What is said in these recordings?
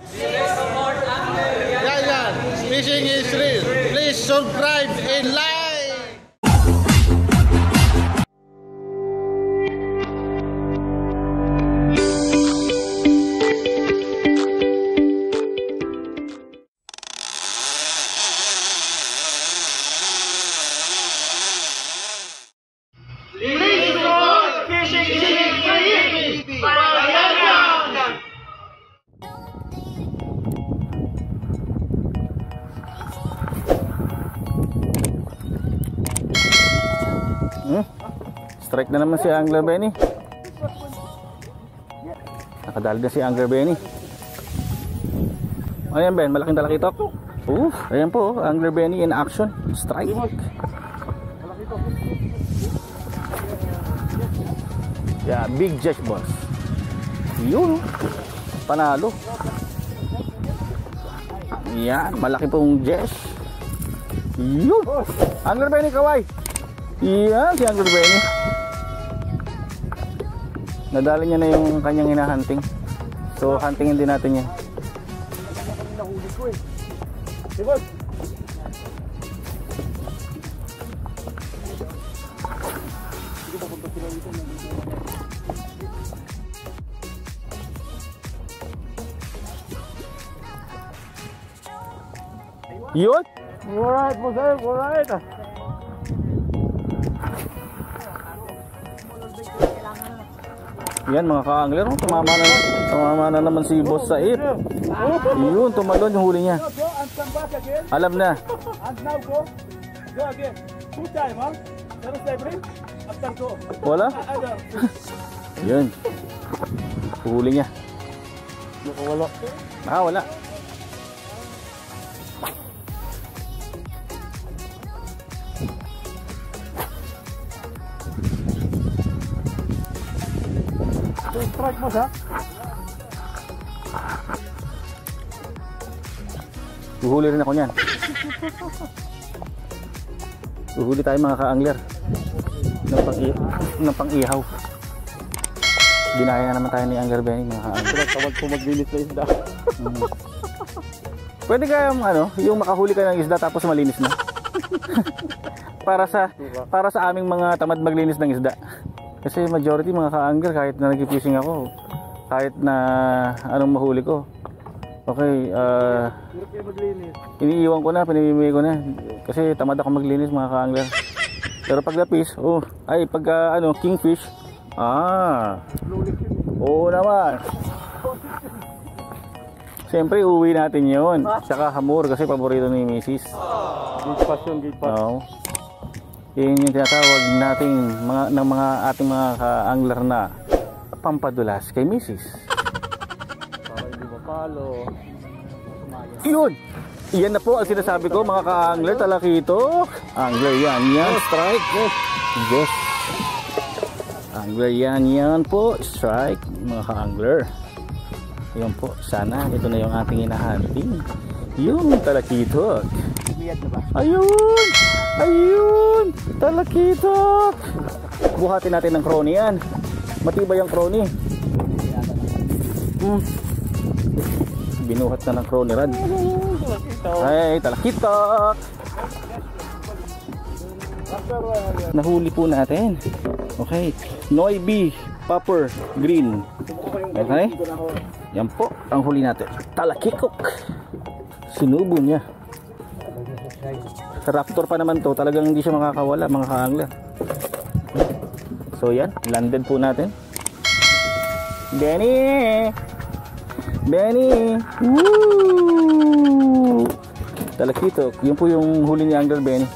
Fishing is real. Please subscribe and like. Please support Fishing is real. Strike na naman si Angler Benny. Nakadali na si Angler Benny. Ayan Ben, malaking talakitok. Oof, ayan po, Angler Benny in action. Strike. Yeah, big jack boss. Yun, panalo. Yan, malaki pong jack. Yun, Angler Benny kaway. Iya, si Angler Benny. Nadali niya na yung kanyang hinahunting. So, huntingin din natin yan. Yun? Alright, Boss Saif, alright. Yan mga ka-angler, tumama na naman si Boss Saif. Yun, tumalon yung huli niya. Alam na. Wala? Yun. Huli niya. Wala. Strike mo sa. Uhuli rin ako niyan. Uhuli tayo mga ka-angler ng pang-ihaw. Dinaya na naman tayo ni Angler Benny mga ka-angler. Tawag po maglinis na isda. Pwede kayang yung makahuli ka ng isda tapos malinis na. para sa aming mga tamad maglinis ng isda. Kasi majority mga ka-angler, kahit na nag-fishing ako, kahit na anong mahuli ko, okay, iniiwan ko na, pinimimigay ko na. Kasi tamad ako maglinis mga ka-angler. Pero pag lapis, kingfish, oo naman. Siyempre, uwi natin yun. Tsaka hamur, kasi paborito ni Mrs. Gate pass. Oo. Yun yung tinatawag ng mga ating mga ka-angler na pampadulas kay Mrs. Para hindi mapalo. Yun! Iyan na po ang sinasabi ko mga ka-angler, talakitok. Angler yan, strike. Yes. Angler yan po, strike mga ka-angler. Yun po, sana ito na yung ating hinahanting. Yun, talakitok. Ayun! Talakitok! Buhatin natin ng crony yan. Matibay ang crony. Binuhat na ng crony rod. Ay, talakitok! Nahuli po natin. Okay. Noi Bee Popper Green. Okay. Yan po ang huli natin. Talakitok! Sinubo niya. Raptor pa naman to, talagang hindi siya makakawala mga ka-angler. So yan, landed po natin. Benny! Woo! Talakitok, yun po yung huli ni Angler Benny.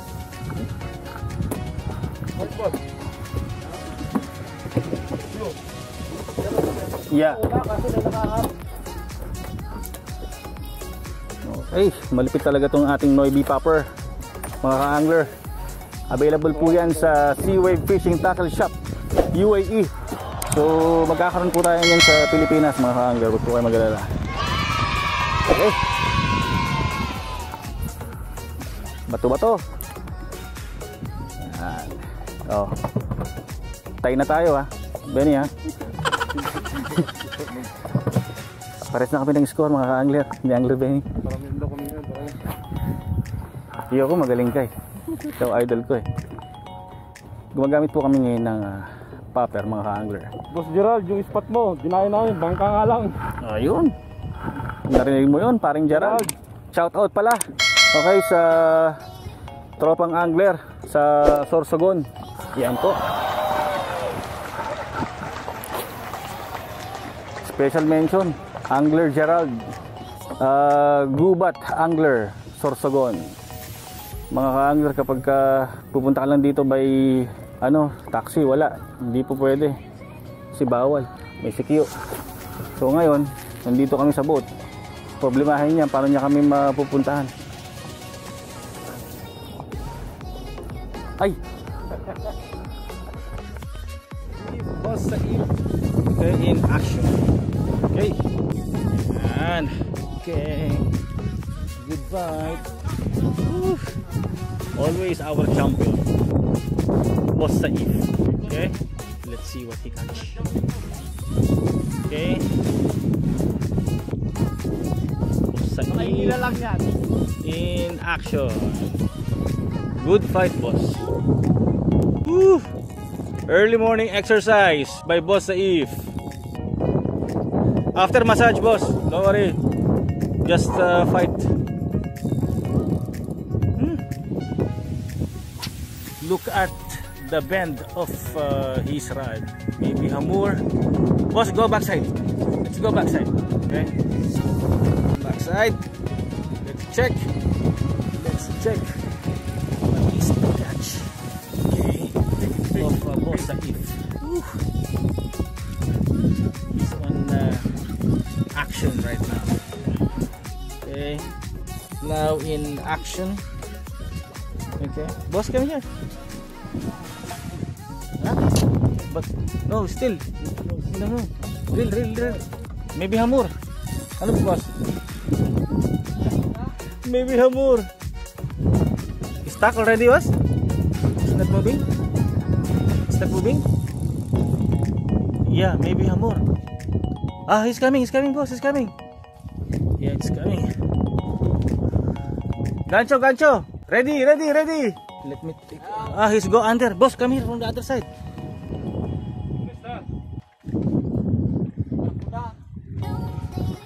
Yeah. Ay, malipit talaga tong ating Noi Bee Popper mga ka-angler. Available po yan sa Sea Wave Fishing Tackle Shop UAE. So magkakaroon po tayo yan sa Pilipinas mga ka-angler, huwag po kayo mag-alala. Okay. Bato-bato. Yan. Oh. Tay na tayo ha Benny ha. Pares na kami ng score mga ka-angler. Ni Angler Benny. Iyo ko magaling ka eh. Ikaw idol ko eh. Gumagamit po kami ngayon ng popper mga ka-angler. Boss Gerald, yung spot mo, dinahin namin, bangka nga lang. Ayun. Narinig mo yun, paring Gerald. Shout out pala. Okay, sa tropang angler sa Sorsogon. Yan po. Special mention, Angler Gerald, Gubat Angler, Sorsogon. Mga ka-angler, kapag ka pupunta ka lang dito by taxi, wala, hindi po pwede kasi bawal, may sikyo. So ngayon, nandito kami sa boat. Problemahin niya, paano niya kami mapupuntahan? Ay! Boss Saif in action. Okay. And okay. Goodbye. Woo. Always our champion, Boss Saif. Okay. Let's see what he catch. Okay. Boss Saif in action. Good fight, boss. Woo. Early morning exercise by Boss Saif. After massage, boss, don't worry, just fight. Look at the bend of his rod, maybe hamur. Boss, go backside. Let's go backside. Okay, backside. Let's check. Let's check what is the catch. Okay, of Boss Saif. He's on action right now. Okay, now in action. Okay, boss, come here. Huh? But no, still. No. Real. Maybe hamur. Ano boss? Maybe hamur. It's stuck already, boss? It's not moving? It's not moving? Yeah, maybe hamur. Ah, he's coming, boss, he's coming. Yeah, it's coming. Gancho. Ready. Let me take. Ah, he's go under. Boss, come here from the other side.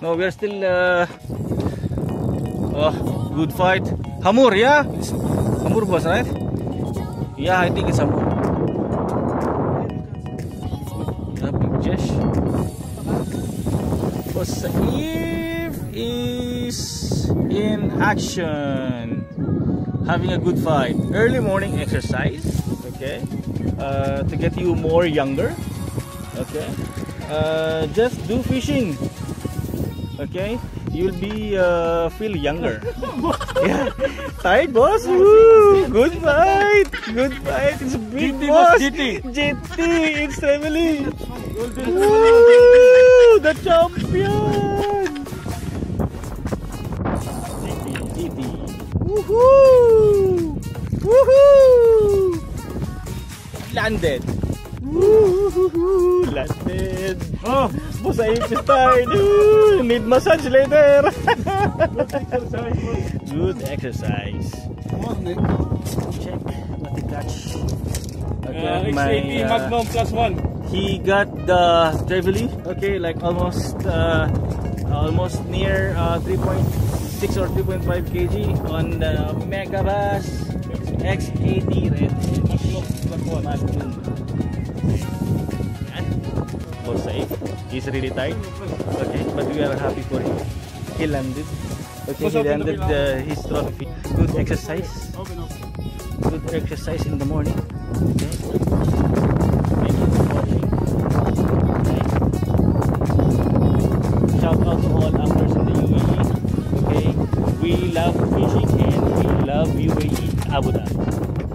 No, we're still. Oh, good fight. Hamur, yeah? It's hamur, boss, right? Yeah, I think it's hamur. Boss Saif is in action, having a good fight. Early morning exercise, okay, to get you more younger, okay. Just do fishing, okay. You'll be feel younger. Yeah, tight, boss. Woo! Good fight. It's a big boss. GT, it's family. Woo! The champion! GT. Woohoo! Landed. Oh, Boss Saif is tired. Need massage later. Good exercise. Check what he catch. X80 Magnum +1. He got the trevally. Okay, like almost near 3.6 or 3.5 kg on the Megabass X80 red. Magnum +1. Boss Saif, he's really tight, okay, but we are happy for him. He landed, okay, he landed his trophy. Good exercise in the morning, okay. Thank you for watching, okay. Shout out to all anglers in the UAE, okay. We love fishing and we love UAE Abu Dhabi.